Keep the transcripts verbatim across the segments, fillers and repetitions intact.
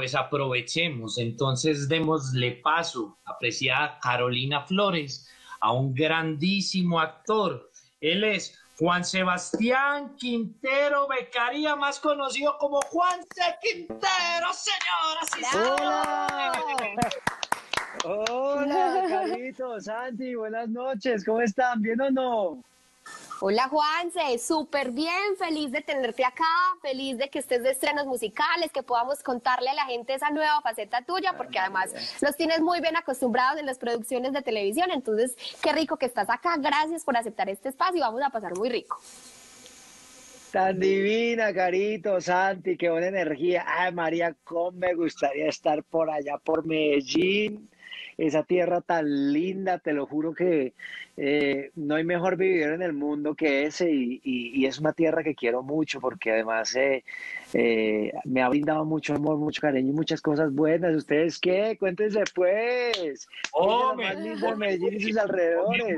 pues aprovechemos. Entonces démosle paso, apreciada Carolina Flores, a un grandísimo actor. Él es Juan Sebastián Quintero Becaría, más conocido como Juan C. Quintero, señoras y señores. Hola, Carlitos, Santi, buenas noches, ¿cómo están? ¿Bien o no? Hola, Juanse, súper bien, feliz de tenerte acá, feliz de que estés de estrenos musicales, que podamos contarle a la gente esa nueva faceta tuya, porque además los tienes muy bien acostumbrados en las producciones de televisión, entonces qué rico que estás acá, gracias por aceptar este espacio, vamos a pasar muy rico. Tan divina, Carito, Santi, qué buena energía. Ay, María, cómo me gustaría estar por allá, por Medellín. Esa tierra tan linda, te lo juro que eh, no hay mejor vividero en el mundo que ese, y, y, y es una tierra que quiero mucho porque además eh, eh, me ha brindado mucho amor, mucho cariño y muchas cosas buenas. ¿Ustedes qué? Cuéntense pues. ¡Oh, me, más linda de Medellín y sus alrededores!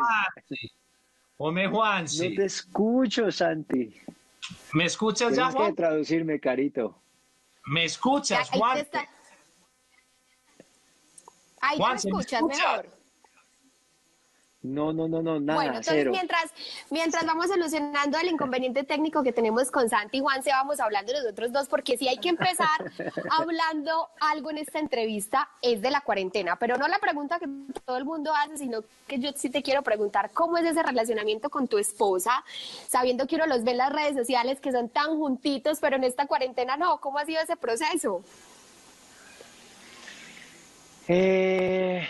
¡Home, Juanse! No te escucho, Santi. ¿Me escuchas ya, Juan? Tienes que traducirme, Carito. ¿Me escuchas, Juan? Ahí te escuchas mejor. No, no, no, no, nada. Bueno, entonces cero. Mientras, mientras vamos solucionando el inconveniente técnico que tenemos con Santi y Juanse, vamos hablando nosotros dos, porque si hay que empezar hablando algo en esta entrevista es de la cuarentena, pero no la pregunta que todo el mundo hace, sino que yo sí te quiero preguntar cómo es ese relacionamiento con tu esposa, sabiendo que uno los ve en las redes sociales que son tan juntitos, pero en esta cuarentena no, ¿cómo ha sido ese proceso? Eh,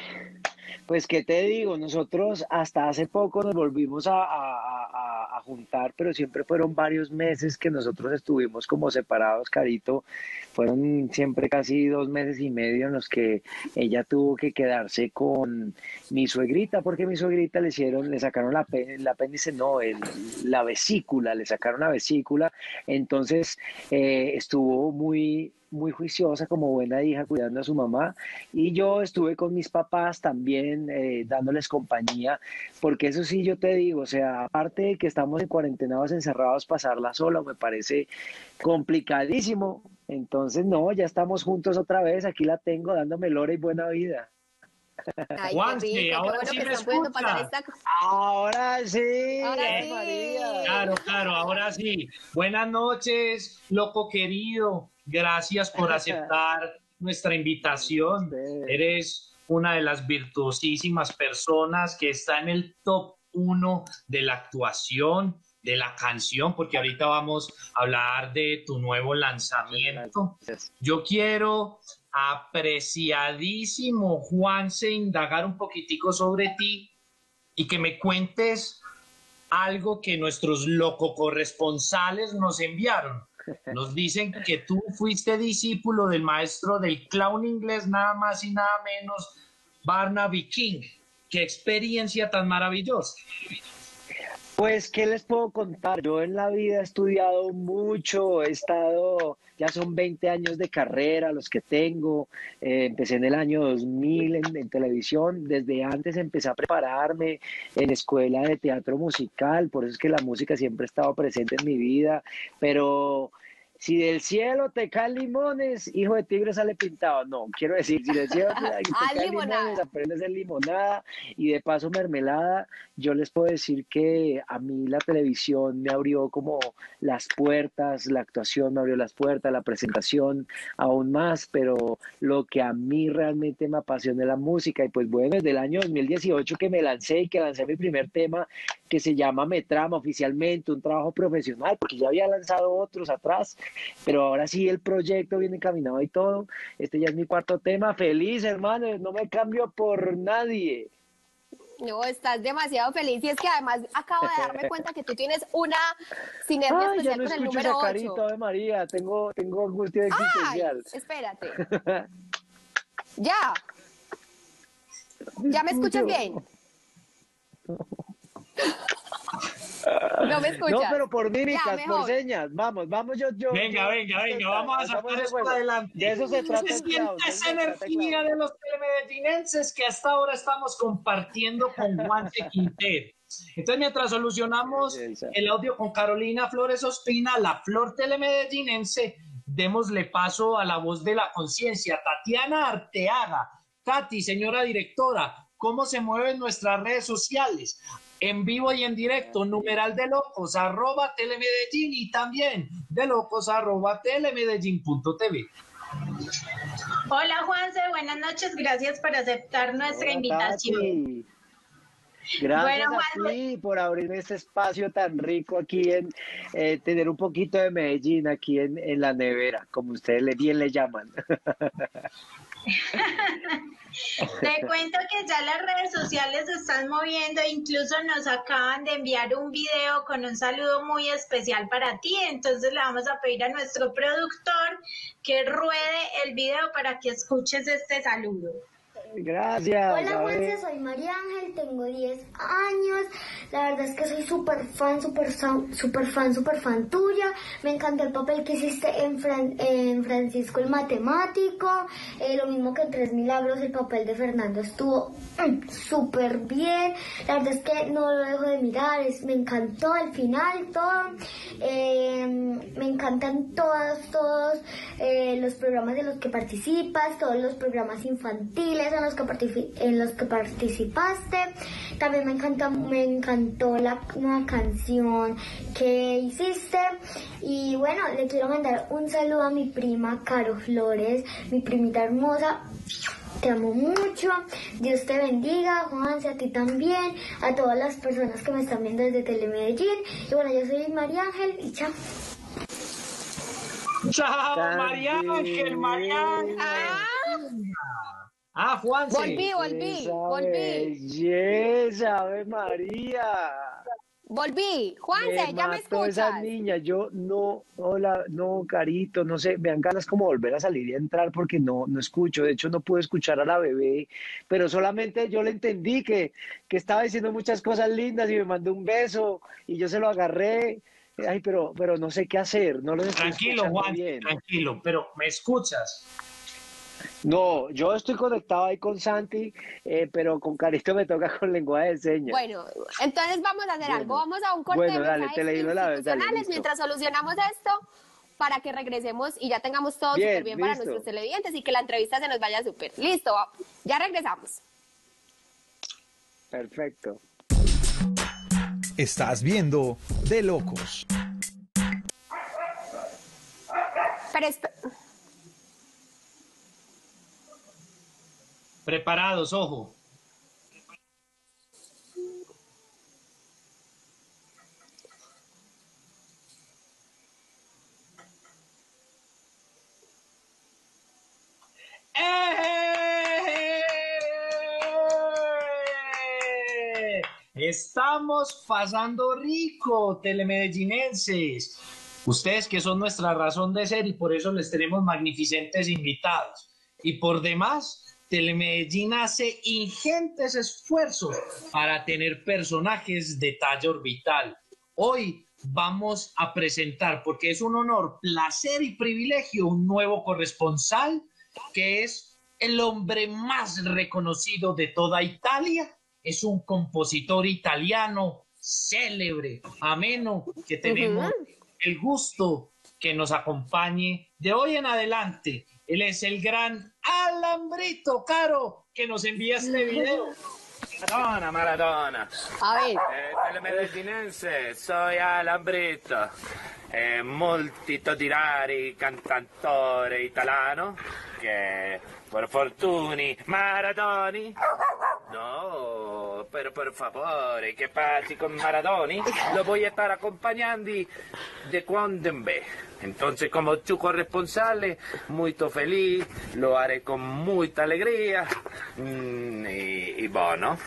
pues qué te digo, nosotros hasta hace poco nos volvimos a, a, a, a juntar, pero siempre fueron varios meses que nosotros estuvimos como separados, Carito, fueron siempre casi dos meses y medio en los que ella tuvo que quedarse con mi suegrita, porque mi suegrita le hicieron, le sacaron la, el apéndice, no, el, la vesícula, le sacaron la vesícula, entonces eh, estuvo muy... muy juiciosa como buena hija cuidando a su mamá, y yo estuve con mis papás también eh, dándoles compañía, porque eso sí yo te digo, o sea, aparte de que estamos en cuarentenados encerrados, pasarla sola me parece complicadísimo, entonces no, ya estamos juntos otra vez, aquí la tengo dándome lora y buena vida. Ay, Juanse, rico, ahora bueno sí me escucha. Esta... Ahora sí, ahora eh, sí. María. Claro, claro, ahora sí. Buenas noches, loco querido. Gracias por aceptar nuestra invitación. Sí. Eres una de las virtuosísimas personas que está en el top uno de la actuación, de la canción, porque ahorita vamos a hablar de tu nuevo lanzamiento. Yo quiero... apreciadísimo Juanse, indagar un poquitico sobre ti y que me cuentes algo que nuestros loco corresponsales nos enviaron. Nos dicen que tú fuiste discípulo del maestro del clown inglés, nada más y nada menos, Barnaby King. ¡Qué experiencia tan maravillosa! Pues, ¿qué les puedo contar? Yo en la vida he estudiado mucho, he estado, ya son veinte años de carrera los que tengo, eh, empecé en el año dos mil en, en televisión, desde antes empecé a prepararme en escuela de teatro musical, por eso es que la música siempre ha estado presente en mi vida, pero... Si del cielo te caen limones, hijo de tigre sale pintado. No, quiero decir, si del cielo te caen limones, aprende a hacer limonada y de paso mermelada. Yo les puedo decir que a mí la televisión me abrió como las puertas, la actuación me abrió las puertas, la presentación aún más, pero lo que a mí realmente me apasiona es la música. Y pues bueno, desde el año dos mil dieciocho que me lancé y que lancé mi primer tema, que se llama Me Trama oficialmente, un trabajo profesional, porque ya había lanzado otros atrás, pero ahora sí el proyecto viene encaminado y todo. Este ya es mi cuarto tema. Feliz, hermanos, no me cambio por nadie. No, estás demasiado feliz. Y es que además acabo de darme cuenta que tú tienes una sinergia Ay, especial no con el número ocho. Carito de María, tengo, tengo angustia existencial. Ay, espérate. Ya. ¿Ya me escuchas bien? No me escuchas. No, pero por míricas, por señas. Vamos, vamos, yo, yo. Venga, yo, venga, venga, vamos a sacar esto adelante. De eso se trata. Se siente esa energía de los telemedellinenses que hasta ahora estamos compartiendo con Juanse Quintero. Entonces, mientras solucionamos el audio con Carolina Flores Ospina, la flor telemedellinense, démosle paso a la voz de la conciencia, Tatiana Arteaga. Tati, señora directora, ¿cómo se mueven nuestras redes sociales? En vivo y en directo, numeral de locos, arroba telemedellín y también de locos, arroba telemedellín punto tv. Hola Juanse, buenas noches, gracias por aceptar nuestra Hola, invitación. Tati. Gracias bueno, a ti por abrirme este espacio tan rico aquí en eh, tener un poquito de Medellín aquí en, en la nevera, como ustedes le, bien le llaman. Te cuento que ya las redes sociales se están moviendo, incluso nos acaban de enviar un video con un saludo muy especial para ti, entonces le vamos a pedir a nuestro productor que ruede el video para que escuches este saludo. Gracias. Hola Juanse, soy María Ángel, tengo diez años, la verdad es que soy súper fan, súper super fan, súper fan tuya, me encantó el papel que hiciste en, Fran en Francisco el Matemático, eh, lo mismo que en Tres Milagros, el papel de Fernando estuvo mm, súper bien, la verdad es que no lo dejo de mirar, es, me encantó al final todo, eh, me encantan todos, todos eh, los programas de los que participas, todos los programas infantiles, en los que, en los que participaste. También me encanta, me encantó la nueva canción que hiciste. Y bueno, le quiero mandar un saludo a mi prima Caro Flores, mi primita hermosa. Te amo mucho, Dios te bendiga, Juanse, a ti también, a todas las personas que me están viendo desde Telemedellín. Y bueno, yo soy María Ángel y chao. Chao, María Ángel, María Ángel. Ah, Juanse. Volví, volví, volví. Yes, Ave María. Volví, Juanse, me ya me escuchas. Esa niña, yo no, hola, no, Carito, no sé, me dan ganas como volver a salir y entrar porque no, no escucho, de hecho no pude escuchar a la bebé, pero solamente yo le entendí que, que estaba diciendo muchas cosas lindas y me mandó un beso y yo se lo agarré, ay, pero, pero no sé qué hacer, no lo estoy escuchando Juan, bien. Tranquilo, pero ¿me escuchas? No, yo estoy conectado ahí con Santi, eh, pero con Carito me toca con lenguaje de señas. Bueno, entonces vamos a hacer bueno, algo, vamos a un corte bueno, de dale, te leí la vez, dale, mientras solucionamos esto para que regresemos y ya tengamos todo súper bien, bien para nuestros televidentes y que la entrevista se nos vaya súper. Listo, ya regresamos. Perfecto. Estás viendo De Locos. Pero preparados, ojo. ¡Eh! Estamos pasando rico, telemedellinenses. Ustedes que son nuestra razón de ser y por eso les tenemos magnificentes invitados. Y por demás, Telemedellín hace ingentes esfuerzos para tener personajes de talla orbital. Hoy vamos a presentar, porque es un honor, placer y privilegio, un nuevo corresponsal que es el hombre más reconocido de toda Italia. Es un compositor italiano célebre, ameno, que tenemos el gusto que nos acompañe de hoy en adelante. Él es el gran Alambrito, Caro, que nos envía este video. Maradona, Maradona. A ver. Eh, telemedellinense, soy Alambrito, eh, multitudinari cantantore italiano, che per fortuni Maradoni. No, pero por favor, que pase con Maradoni, lo voy a estar acompañando de cuando en vez. Entonces, como tu corresponsal, muy feliz, lo haré con mucha alegría. Mm, y, y bueno,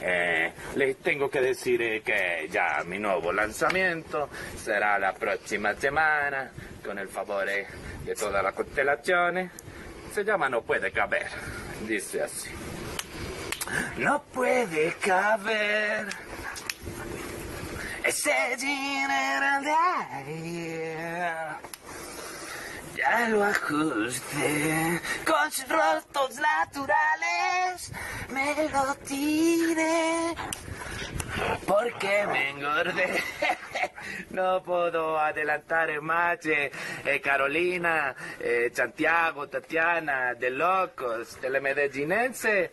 eh, les tengo que decir que ya mi nuevo lanzamiento será la próxima semana, con el favor de todas las constelaciones. Se llama No Puede Caber, dice así. No puede caber ese general de ayer. Ya lo ajusté con sus rostros naturales. Me lo tiré porque me engordé. No puedo adelantar el match. Eh, Carolina, eh, Santiago, Tatiana, De Locos, Telemedellínense.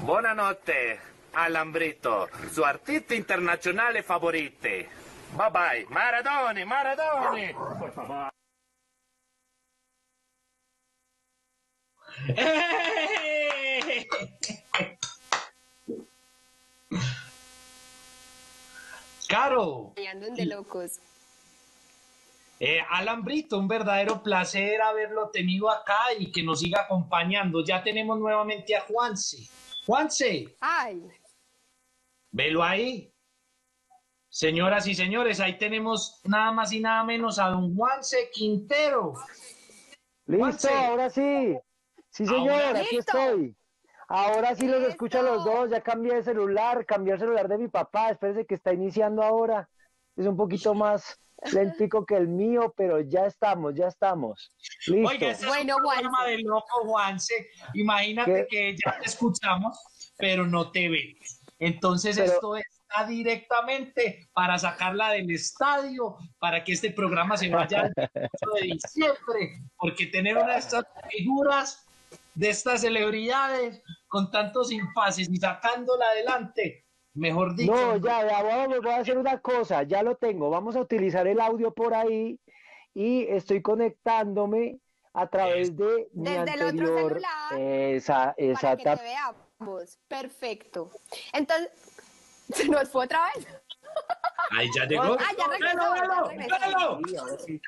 Buenas noches, Alambrito, su artista internazionale favorito. Bye bye, Maradona, Maradona. ¡Eh! ¡Caro! De locos. Eh, Alambrito, un verdadero placer haberlo tenido acá y que nos siga acompañando. Ya tenemos nuevamente a Juanse. ¡Juanse! ¡Ay! Velo ahí. Señoras y señores, ahí tenemos nada más y nada menos a don Juanse Quintero. ¡Listo, Juanse! Ahora sí! Sí, señor, aquí estoy. Ahora sí los escucho a los dos. Ya cambié de celular, cambié el celular de mi papá. Espérense que está iniciando ahora. Es un poquito más lentico que el mío, pero ya estamos, ya estamos. Listo. Oiga, este es bueno, un Juanse. Programa de loco, Juanse. Imagínate ¿Qué? que ya te escuchamos, pero no te vemos. Entonces pero... esto está directamente para sacarla del estadio, para que este programa se vaya al ocho de diciembre, porque tener una de estas figuras... de estas celebridades con tantos impases y sacándola adelante, mejor dicho. No, ya, ya voy, voy a hacer una cosa, ya lo tengo, vamos a utilizar el audio por ahí y estoy conectándome a través de Desde mi anterior... el otro celular, esa, esa, para que te veamos. Perfecto. Entonces, ¿se nos fue otra vez? Ahí ya llegó. Ah, ya regresó, ya regresó. Sí, ahora sí.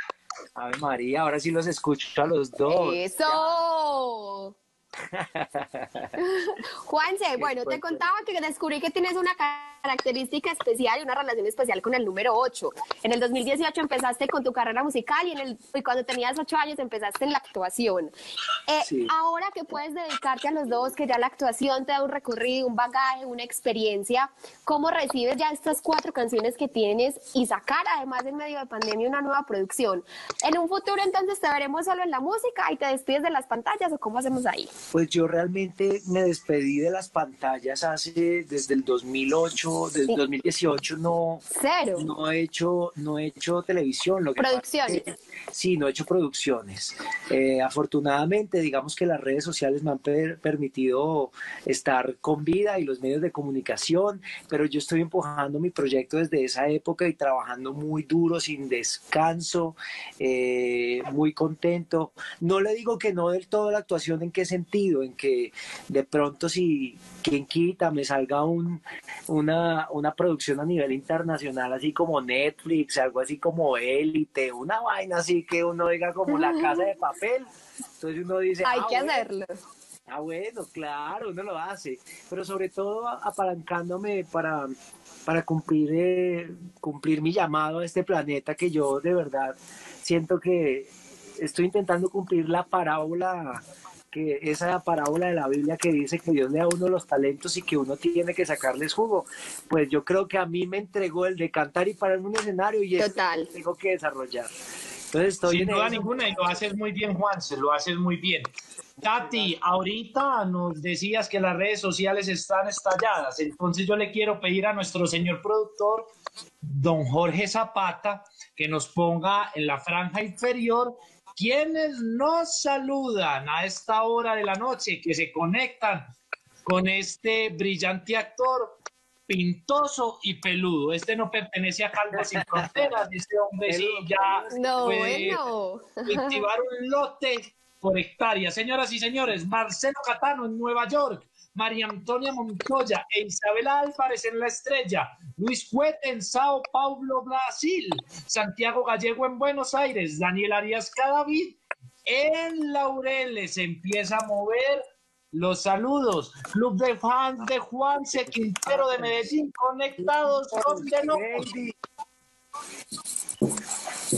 A ver, María, ahora sí los escucho a los dos. ¡Eso! Juanse, bueno, te contaba que descubrí que tienes una característica especial y una relación especial con el número ocho. En el dos mil dieciocho empezaste con tu carrera musical y, en el, y cuando tenías ocho años empezaste en la actuación. Eh, sí. Ahora que puedes dedicarte a los dos, que ya la actuación te da un recorrido, un bagaje, una experiencia, ¿cómo recibes ya estas cuatro canciones que tienes y sacar además en medio de pandemia una nueva producción? En un futuro entonces te veremos solo en la música y te despides de las pantallas, ¿o cómo hacemos ahí? Pues yo realmente me despedí de las pantallas hace, desde el dos mil ocho, desde el dos mil dieciocho, no, Cero. no he hecho, no he hecho televisión. Lo que producciones. Pasa, sí, no he hecho producciones. Eh, afortunadamente, digamos que las redes sociales me han per permitido estar con vida y los medios de comunicación, pero yo estoy empujando mi proyecto desde esa época y trabajando muy duro, sin descanso, eh, muy contento. No le digo que no del todo la actuación, ¿en qué sentido? En que de pronto, si quien quita, me salga un, una, una producción a nivel internacional, así como Netflix, algo así como Élite, una vaina así que uno diga como La Casa de Papel. Entonces uno dice... Hay ah, que bueno. hacerlo. Ah, bueno, claro, uno lo hace. Pero sobre todo apalancándome para... para cumplir, eh, cumplir mi llamado a este planeta, que yo de verdad siento que estoy intentando cumplir la parábola... que esa parábola de la Biblia que dice que Dios le da a uno los talentos y que uno tiene que sacarles jugo. Pues yo creo que a mí me entregó el de cantar y pararme en un escenario y eso tengo que desarrollar. Entonces estoy Sin duda ninguna, y lo haces muy bien, Juanse, lo haces muy bien. Tati, ahorita nos decías que las redes sociales están estalladas, entonces yo le quiero pedir a nuestro señor productor, don Jorge Zapata, que nos ponga en la franja inferior quienes nos saludan a esta hora de la noche, que se conectan con este brillante actor pintoso y peludo. Este no pertenece a Calvo Sin Fronteras, este hombre sí ya no, puede bueno. cultivar un lote por hectárea. Señoras y señores, Marcelo Catano en Nueva York, María Antonia Montoya e Isabel Álvarez en La Estrella, Luis Fuert en Sao Paulo, Brasil, Santiago Gallego en Buenos Aires, Daniel Arias Cadavid en Laureles. Empieza a mover los saludos. Club de fans de Juanse Quintero de Medellín, conectados con De Locos.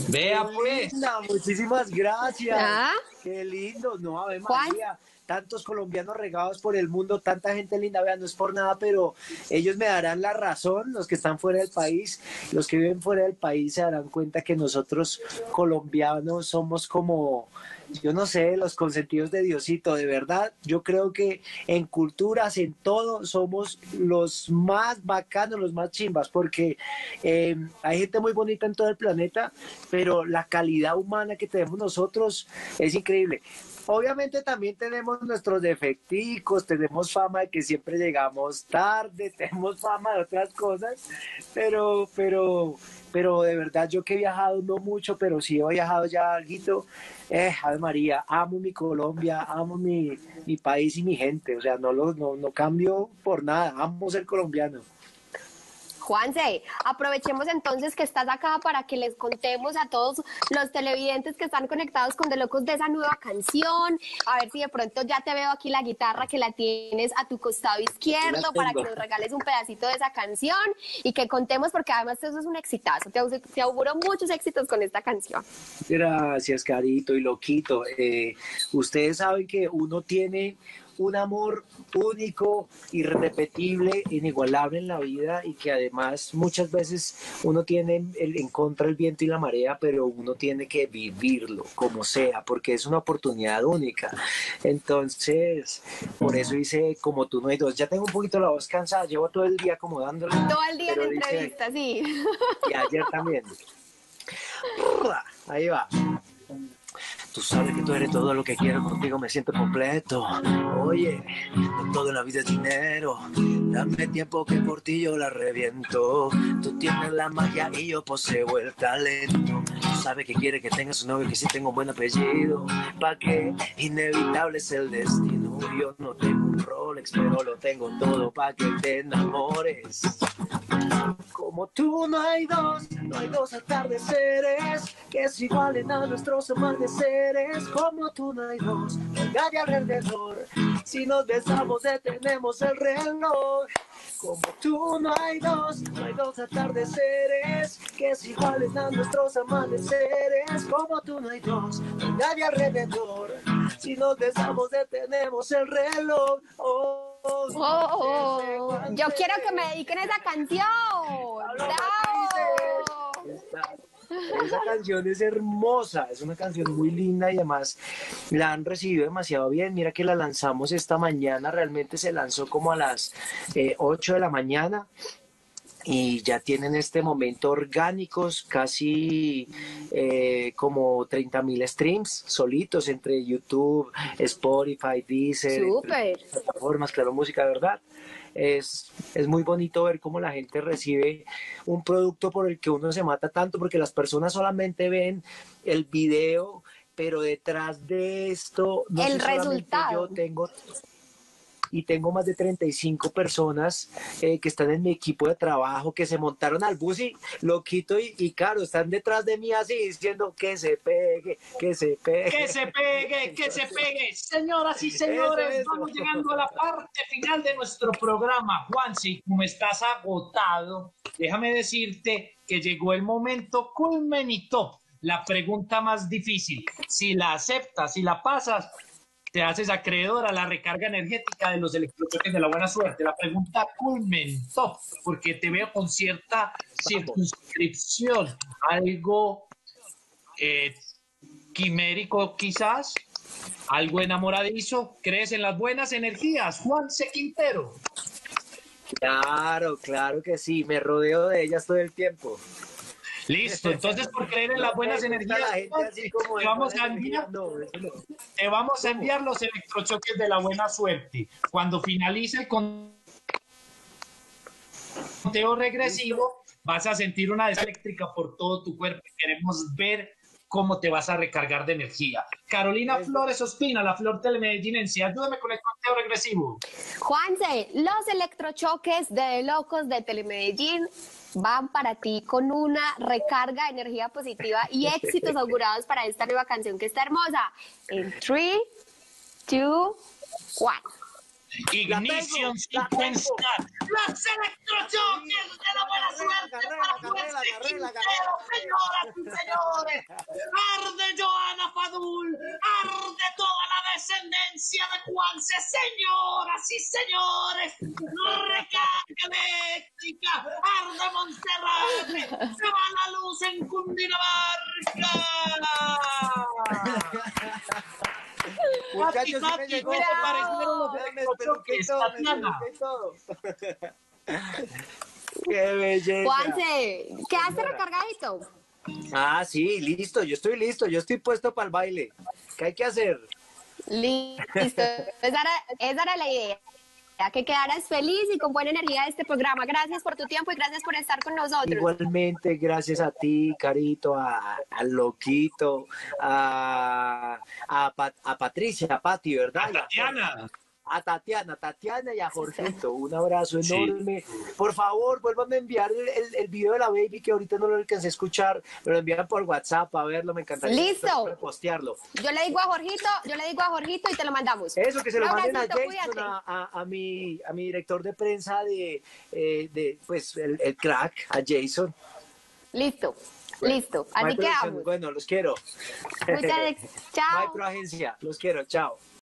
Vea pues. Muchísimas gracias. ¿Ah? Qué lindo. No, a ver, María. Tantos colombianos regados por el mundo, tanta gente linda, vean, no es por nada, pero ellos me darán la razón, los que están fuera del país, los que viven fuera del país se darán cuenta que nosotros colombianos somos como yo no sé, los consentidos de Diosito, de verdad, yo creo que en culturas, en todo, somos los más bacanos, los más chimbas, porque eh, hay gente muy bonita en todo el planeta, pero la calidad humana que tenemos nosotros es increíble. Obviamente también tenemos nuestros defecticos, tenemos fama de que siempre llegamos tarde, tenemos fama de otras cosas, pero, pero, pero de verdad yo que he viajado, no mucho, pero sí he viajado ya alguito, eh, Ave María, amo mi Colombia, amo mi, mi país y mi gente, o sea, no, lo, no, no cambio por nada, amo ser colombiano. Juanse, aprovechemos entonces que estás acá para que les contemos a todos los televidentes que están conectados con De Locos de esa nueva canción. A ver si de pronto ya te veo aquí la guitarra que la tienes a tu costado izquierdo para que nos regales un pedacito de esa canción y que contemos, porque además eso es un exitazo. Te, te auguro muchos éxitos con esta canción. Gracias, Carito y Loquito. Eh, ustedes saben que uno tiene un amor único, irrepetible, inigualable en la vida, y que además muchas veces uno tiene el, en contra el viento y la marea, pero uno tiene que vivirlo como sea, porque es una oportunidad única. Entonces, por eso hice Como Tú No Hay Dos. Ya tengo un poquito la voz cansada, llevo todo el día acomodándola. Todo el día en entrevista, sí. Y ayer también. Ahí va. Tú sabes que tú eres todo lo que quiero, contigo me siento completo. Oye, no todo en la vida es dinero. Dame tiempo que por ti yo la reviento. Tú tienes la magia y yo poseo el talento. Tú sabes que quiere que tengas un novio que sí tenga un buen apellido. Pa' que inevitable es el destino. Yo no tengo un Rolex, pero lo tengo todo pa' que te enamores. Como tú no hay dos, no hay dos atardeceres que se igualen a nuestros amaneceres. Como tú no hay dos, no hay nadie alrededor. Si nos besamos detenemos el reloj. Como tú no hay dos, no hay dos atardeceres que se igualen a nuestros amaneceres. Como tú no hay dos, no hay nadie alrededor. Si nos besamos detenemos el reloj. Oh. Oh, oh, oh. Yo quiero que me dediquen esa canción. ¡Bravo! Esta, esa canción es hermosa, es una canción muy linda y además la han recibido demasiado bien. Mira que la lanzamos esta mañana, realmente se lanzó como a las eh, ocho de la mañana. Y ya tienen en este momento orgánicos casi eh, como treinta mil streams solitos entre YouTube, Spotify, Deezer, plataformas, Claro Música, ¿verdad? Es, es muy bonito ver cómo la gente recibe un producto por el que uno se mata tanto, porque las personas solamente ven el video, pero detrás de esto no el resultado. Yo tengo... Y tengo más de treinta y cinco personas eh, que están en mi equipo de trabajo, que se montaron al bus y Loquito y, y Caro están detrás de mí así diciendo que se pegue, que se pegue. Que se pegue, que se pegue. Señoras y señores, es vamos llegando a la parte final de nuestro programa. Juanse, como estás agotado, déjame decirte que llegó el momento culmen y top. La pregunta más difícil, si la aceptas, si la pasas, te haces acreedor a la recarga energética de los electrochoques de la buena suerte. La pregunta culmen top, porque te veo con cierta circunscripción, algo eh, quimérico quizás, algo enamoradizo. ¿Crees en las buenas energías, Juanse Quintero? Claro, claro que sí, me rodeo de ellas todo el tiempo. Listo, entonces por creer en no, las buenas energías, la gente así como te, vamos a enviar, no, no. te vamos a enviar los electrochoques de la buena suerte. Cuando finalice el conteo regresivo, vas a sentir una descarga eléctrica por todo tu cuerpo. Queremos ver cómo te vas a recargar de energía. Carolina Flores Ospina, la flor telemedellinense, ayúdame con el conteo regresivo. Juanse, los electrochoques de Locos de Telemedellín van para ti con una recarga de energía positiva y éxitos augurados para esta nueva canción que está hermosa. En tres, dos, uno. Ignition Sequence. Los electrochoques de la buena suerte para Juanse Quintero, señoras y señores. Arde Johanna Fadul, arde toda la descendencia de Juanse, señoras y señores. Recarga eléctrica, arde Monserrate, se va la luz en Cundinamarca. Tati, Tati, Tati, me llegó, me ¡qué belleza! Juanse, ¿quedaste recargadito? Ah, sí, listo, yo estoy listo, yo estoy puesto para el baile. ¿Qué hay que hacer? Listo, esa era, esa era la idea. Que quedaras feliz y con buena energía de este programa. Gracias por tu tiempo y gracias por estar con nosotros. Igualmente, gracias a ti, Carito, a, a Loquito, a, a, Pat, a Patricia, a Pati, ¿verdad? A Tatiana. A Tatiana, Tatiana y a Jorgito, un abrazo enorme. Sí. Por favor, vuelvan a enviar el, el, el video de la baby, que ahorita no lo alcancé a escuchar, me lo envían por WhatsApp a verlo, me encantaría. Listo. Postearlo. Yo le digo a Jorgito, yo le digo a Jorgito y te lo mandamos. Eso, que se lo manden a Jason, a, a, a, mi, a mi director de prensa de, eh, de pues, el, el crack, a Jason. Listo, bueno, listo, así quedamos. Bueno, los quiero. Muchas gracias, chao. Bye, Pro Agencia, los quiero, chao.